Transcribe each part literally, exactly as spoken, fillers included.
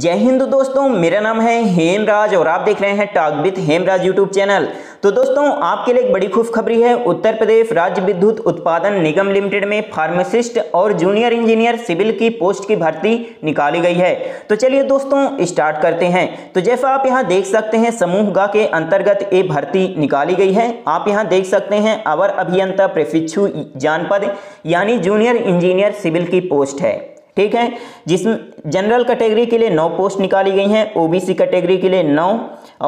जय हिंद दोस्तों, मेरा नाम है हेमराज और आप देख रहे हैं talk with Hemraj YouTube channel. तो दोस्तों आपके लिए एक बड़ी खुशखबरी है। उत्तर प्रदेश राज्य विद्युत उत्पादन निगम लिमिटेड में फार्मासिस्ट और जूनियर इंजीनियर सिविल की पोस्ट की भर्ती निकाली गई है। तो चलिए दोस्तों स्टार्ट करते हैं। तो जैसा आप यहाँ देख सकते हैं, समूह ग के अंतर्गत ये भर्ती निकाली गई है। आप यहाँ देख सकते हैं अवर अभियंता प्रशिक्षु जानपद यानी जूनियर इंजीनियर सिविल की पोस्ट है, ठीक है, जिसमें जनरल कैटेगरी के लिए नौ पोस्ट निकाली गई हैं, ओबीसी कैटेगरी के लिए नौ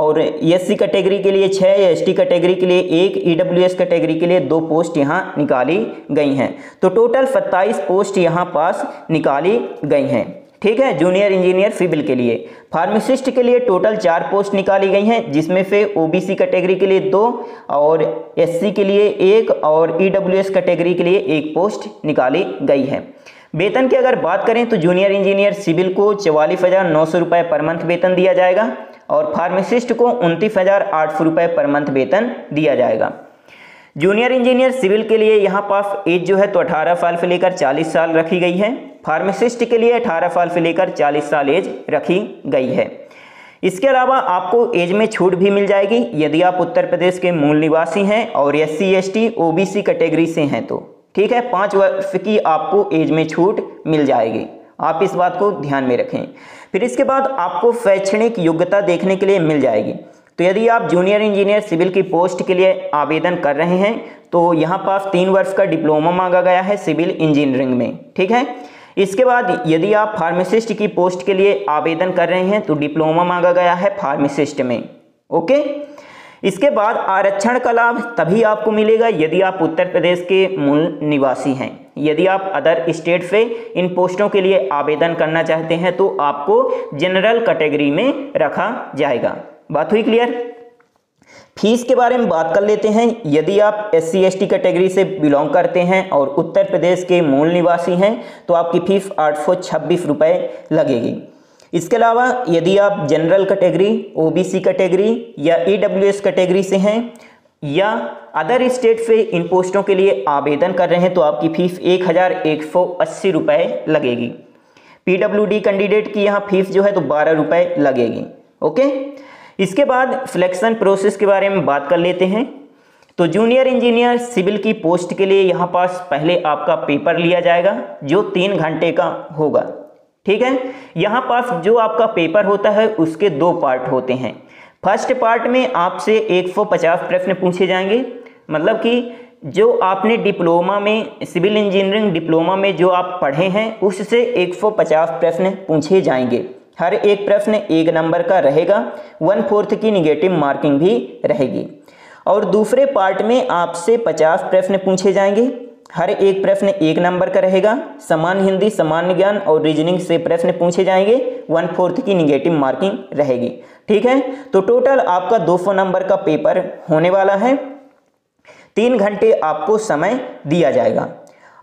और एससी कैटेगरी के लिए छः, एसटी कैटेगरी के लिए एक, ईडब्ल्यूएस कैटेगरी के लिए दो पोस्ट यहाँ निकाली गई हैं। तो टोटल सत्ताईस पोस्ट यहाँ पास निकाली गई हैं, ठीक है, जूनियर इंजीनियर सिविल के लिए। फार्मासिस्ट के लिए टोटल चार पोस्ट निकाली गई हैं, जिसमें से ओबीसी कैटेगरी के लिए दो और एससी के लिए एक और ईडब्ल्यूएस कैटेगरी के लिए एक पोस्ट निकाली गई है। वेतन की अगर बात करें तो जूनियर इंजीनियर सिविल को चवालीस हज़ार नौ सौ रुपये पर मंथ वेतन दिया जाएगा और फार्मासिस्ट को उनतीस हज़ार आठ सौ रुपये पर मंथ वेतन दिया जाएगा। जूनियर इंजीनियर सिविल के लिए यहाँ पास एज जो है तो अठारह साल से लेकर चालीस साल रखी गई है। फार्मासिस्ट के लिए अठारह साल से लेकर चालीस साल एज रखी गई है। इसके अलावा आपको एज में छूट भी मिल जाएगी यदि आप उत्तर प्रदेश के मूल निवासी हैं और S C S T O B C category से हैं, तो ठीक है, पाँच वर्ष की आपको एज में छूट मिल जाएगी। आप इस बात को ध्यान में रखें। फिर इसके बाद आपको शैक्षणिक योग्यता देखने के लिए मिल जाएगी। तो यदि आप जूनियर इंजीनियर सिविल की पोस्ट के लिए आवेदन कर रहे हैं तो यहाँ पास तीन वर्ष का डिप्लोमा मांगा गया है सिविल इंजीनियरिंग में, ठीक है। इसके बाद यदि आप फार्मासिस्ट की पोस्ट के लिए आवेदन कर रहे हैं तो डिप्लोमा मांगा गया है फार्मासिस्ट में, ओके। इसके बाद आरक्षण का लाभ तभी आपको मिलेगा यदि आप उत्तर प्रदेश के मूल निवासी हैं। यदि आप अदर स्टेट से इन पोस्टों के लिए आवेदन करना चाहते हैं तो आपको जनरल कैटेगरी में रखा जाएगा। बात हुई क्लियर। फीस के बारे में बात कर लेते हैं। यदि आप S C S T category से बिलोंग करते हैं और उत्तर प्रदेश के मूल निवासी हैं तो आपकी फीस आठ सौ छब्बीस रुपये लगेगी। इसके अलावा यदि आप जनरल कैटेगरी, ओबीसी कैटेगरी या ईडब्ल्यूएस कैटेगरी से हैं या अदर स्टेट से इन पोस्टों के लिए आवेदन कर रहे हैं तो आपकी फीस एक हज़ार एक सौ अस्सी रुपये लगेगी। पीडब्ल्यूडी कैंडिडेट की यहाँ फीस जो है तो बारह रुपये लगेगी, ओके। इसके बाद सिलेक्शन प्रोसेस के बारे में बात कर लेते हैं। तो जूनियर इंजीनियर सिविल की पोस्ट के लिए यहाँ पास पहले आपका पेपर लिया जाएगा जो तीन घंटे का होगा, ठीक है। यहाँ पास जो आपका पेपर होता है उसके दो पार्ट होते हैं। फर्स्ट पार्ट में आपसे एक सौ पचास प्रश्न पूछे जाएंगे, मतलब कि जो आपने डिप्लोमा में सिविल इंजीनियरिंग डिप्लोमा में जो आप पढ़े हैं उससे एक सौ पचास प्रश्न पूछे जाएंगे। हर एक प्रश्न एक नंबर का रहेगा, वन फोर्थ की निगेटिव मार्किंग भी रहेगी। और दूसरे पार्ट में आपसे पचास प्रश्न पूछे जाएंगे, हर एक प्रश्न एक नंबर का रहेगा, समान हिंदी, सामान्य ज्ञान और रीजनिंग से प्रश्न पूछे जाएंगे, वन फोर्थ की निगेटिव मार्किंग रहेगी, ठीक है। तो टोटल आपका दो सौ नंबर का पेपर होने वाला है। तीन घंटे आपको समय दिया जाएगा।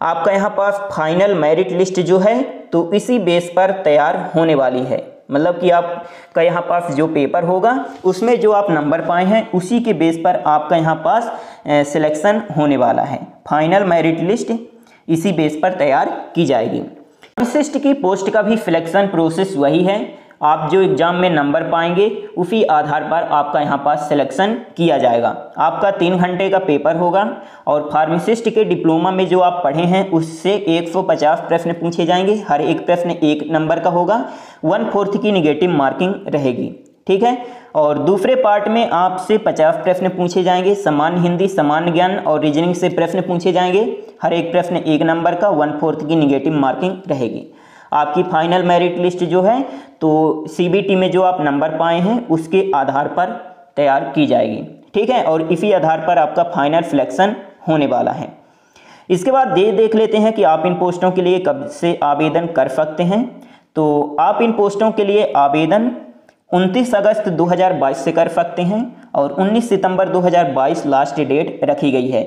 आपका यहाँ पास फाइनल मेरिट लिस्ट जो है तो इसी बेस पर तैयार होने वाली है, मतलब कि आपका यहाँ पास जो पेपर होगा उसमें जो आप नंबर पाए हैं उसी के बेस पर आपका यहाँ पास सिलेक्शन होने वाला है। फाइनल मेरिट लिस्ट इसी बेस पर तैयार की जाएगी। फार्मासिस्ट की पोस्ट का भी सिलेक्शन प्रोसेस वही है। आप जो एग्ज़ाम में नंबर पाएंगे उसी आधार पर आपका यहाँ पास सिलेक्शन किया जाएगा। आपका तीन घंटे का पेपर होगा और फार्मासिस्ट के डिप्लोमा में जो आप पढ़े हैं उससे एक सौ पचास प्रश्न पूछे जाएंगे, हर एक प्रश्न एक नंबर का होगा, वन फोर्थ की निगेटिव मार्किंग रहेगी, ठीक है। और दूसरे पार्ट में आपसे पचास प्रश्न पूछे जाएंगे, सामान्य हिंदी, सामान्य ज्ञान और रीजनिंग से प्रश्न पूछे जाएंगे, हर एक प्रश्न एक नंबर का, वन फोर्थ की निगेटिव मार्किंग रहेगी। आपकी फाइनल मेरिट लिस्ट जो है तो सीबीटी में जो आप नंबर पाए हैं उसके आधार पर तैयार की जाएगी, ठीक है। और इसी आधार पर आपका फाइनल सिलेक्शन होने वाला है। इसके बाद ये देख लेते हैं कि आप इन पोस्टों के लिए कब से आवेदन कर सकते हैं। तो आप इन पोस्टों के लिए आवेदन उनतीस अगस्त दो हज़ार बाईस से कर सकते हैं और उन्नीस सितंबर दो हज़ार बाईस लास्ट डेट रखी गई है।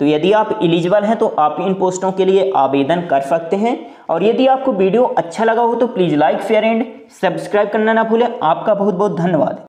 तो यदि आप एलिजिबल हैं तो आप इन पोस्टों के लिए आवेदन कर सकते हैं। और यदि आपको वीडियो अच्छा लगा हो तो please like, share and subscribe करना ना भूलें। आपका बहुत बहुत धन्यवाद।